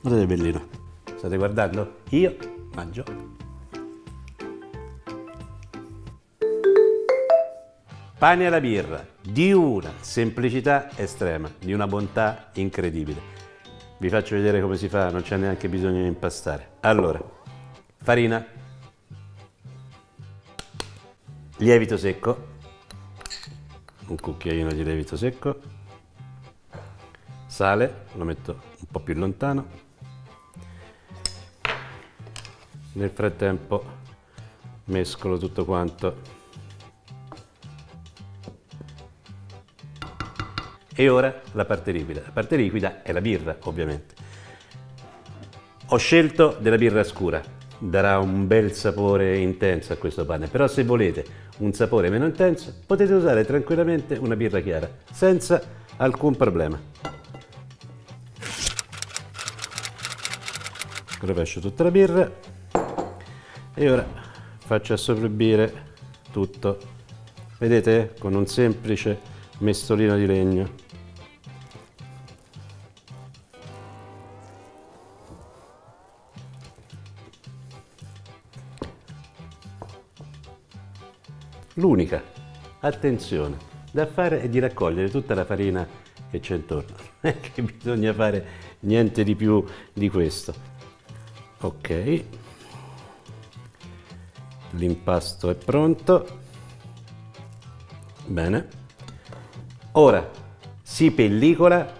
Guardate che bellino. State guardando? Io mangio. Pane alla birra, di una semplicità estrema, di una bontà incredibile. Vi faccio vedere come si fa, non c'è neanche bisogno di impastare. Allora, farina, lievito secco, un cucchiaino di lievito secco, sale, lo metto un po' più lontano. Nel frattempo mescolo tutto quanto. E ora la parte liquida. La parte liquida è la birra, ovviamente. Ho scelto della birra scura, darà un bel sapore intenso a questo pane, però se volete un sapore meno intenso potete usare tranquillamente una birra chiara, senza alcun problema. Rovescio tutta la birra e ora faccio assorbire tutto, vedete? Con un semplice mestolino di legno. L'unica attenzione da fare è di raccogliere tutta la farina che c'è intorno, non è che bisogna fare niente di più di questo. Ok, l'impasto è pronto, bene. Ora si pellicola,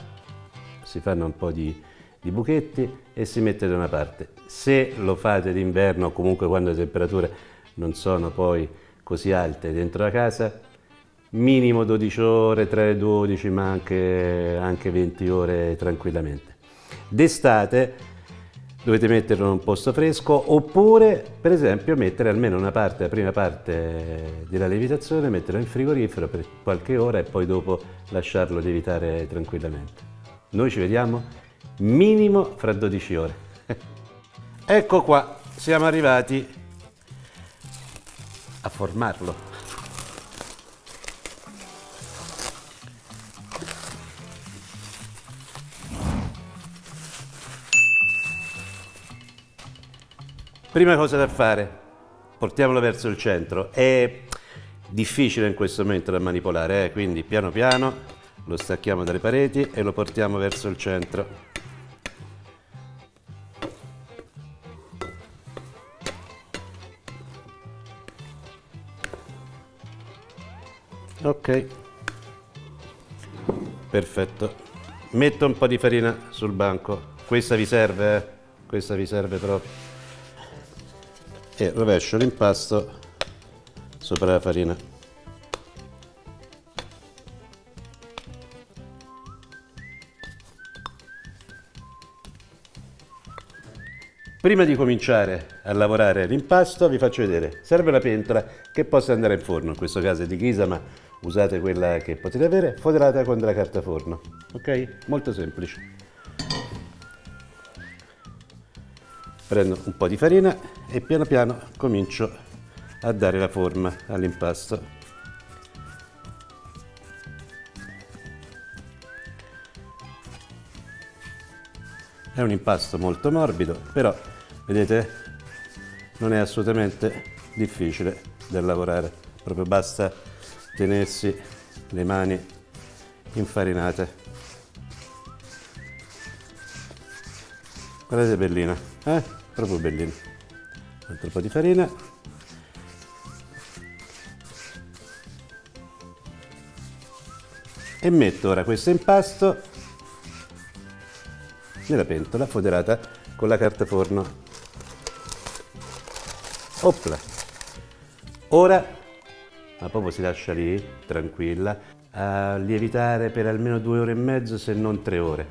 si fanno un po' di buchetti e si mette da una parte. Se lo fate d'inverno o comunque quando le temperature non sono poi così alte dentro la casa, minimo 12 ore, tra le 12 ma anche 20 ore tranquillamente. D'estate dovete metterlo in un posto fresco, oppure per esempio mettere almeno una parte, la prima parte della lievitazione, metterlo in frigorifero per qualche ora e poi dopo lasciarlo lievitare tranquillamente. Noi ci vediamo minimo fra 12 ore. Ecco qua, siamo arrivati a formarlo. Prima cosa da fare, portiamolo verso il centro. È difficile in questo momento da manipolare, quindi piano piano lo stacchiamo dalle pareti e lo portiamo verso il centro. Ok, perfetto. Metto un po' di farina sul banco, questa vi serve, questa vi serve proprio. E rovescio l'impasto sopra la farina. Prima di cominciare a lavorare l'impasto vi faccio vedere, serve una pentola che possa andare in forno, in questo caso è di ghisa ma usate quella che potete avere, foderata con della carta forno, ok? Molto semplice. Prendo un po' di farina e piano piano comincio a dare la forma all'impasto. È un impasto molto morbido, però vedete non è assolutamente difficile da lavorare, proprio basta tenersi le mani infarinate. Guardate bellina, proprio bellina. Un altro po' di farina. E metto ora questo impasto nella pentola foderata con la carta forno. Opla! Ora ma proprio si lascia lì, tranquilla, a lievitare per almeno 2 ore e mezzo, se non 3 ore.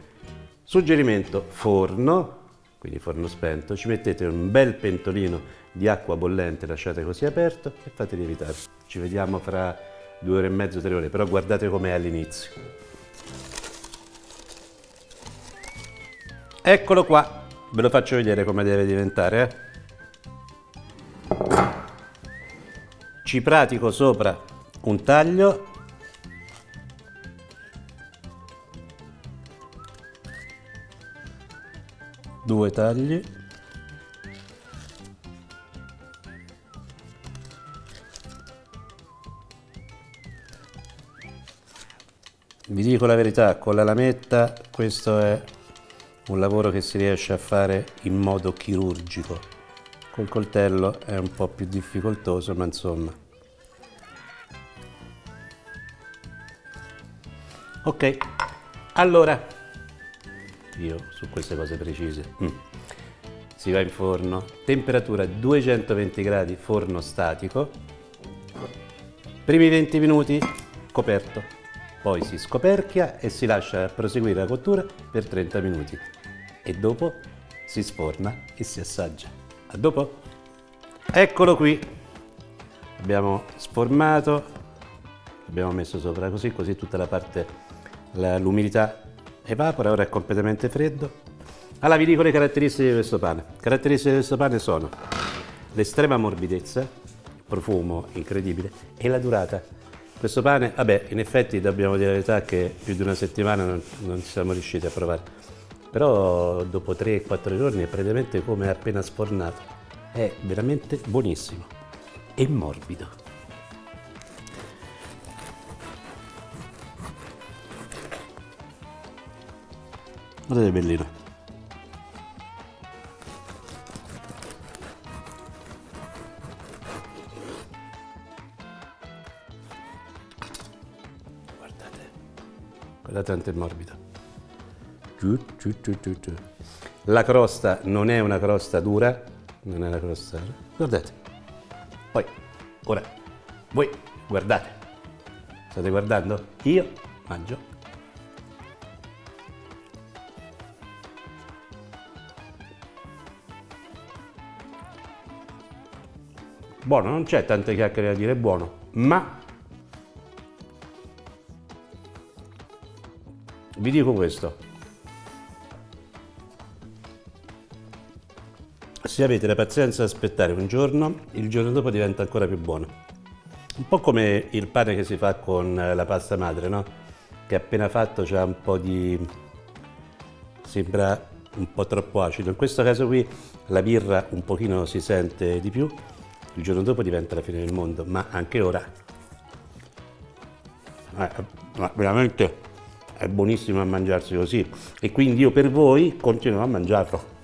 Suggerimento, forno, quindi forno spento, ci mettete un bel pentolino di acqua bollente, lasciate così aperto e fate lievitare. Ci vediamo fra 2 ore e mezzo, 3 ore, però guardate com'è all'inizio. Eccolo qua, ve lo faccio vedere come deve diventare, Ci pratico sopra un taglio due tagli, vi dico la verità, con la lametta questo è un lavoro che si riesce a fare in modo chirurgico, col coltello è un po' più difficoltoso, ma insomma. Ok, allora io su queste cose precise si va in forno, temperatura 220 gradi, forno statico, primi 20 minuti coperto, poi si scoperchia e si lascia proseguire la cottura per 30 minuti e dopo si sforna e si assaggia. A dopo! Eccolo qui, abbiamo sformato, abbiamo messo sopra così, così tutta la parte, l'umidità evapora, ora è completamente freddo. Allora vi dico le caratteristiche di questo pane. Le caratteristiche di questo pane sono l'estrema morbidezza, il profumo incredibile e la durata. Questo pane, vabbè, in effetti dobbiamo dire la verità che più di una settimana non siamo riusciti a provare, però dopo 3-4 giorni è praticamente come appena sfornato, è veramente buonissimo e morbido. Guardate che bellino. Guardate. Guardate quanto è morbido. La crosta non è una crosta dura, non è una crosta. Guardate. Poi, ora, voi guardate. State guardando? Io mangio. Buono, non c'è tante chiacchiere da dire, buono, ma vi dico questo. Se avete la pazienza di aspettare un giorno, il giorno dopo diventa ancora più buono. Un po' come il pane che si fa con la pasta madre, no? Che appena fatto c'ha un po' di... sembra un po' troppo acido. In questo caso qui la birra un pochino si sente di più. Il giorno dopo diventa la fine del mondo, ma anche ora veramente è buonissimo a mangiarsi così e quindi io per voi continuo a mangiarlo.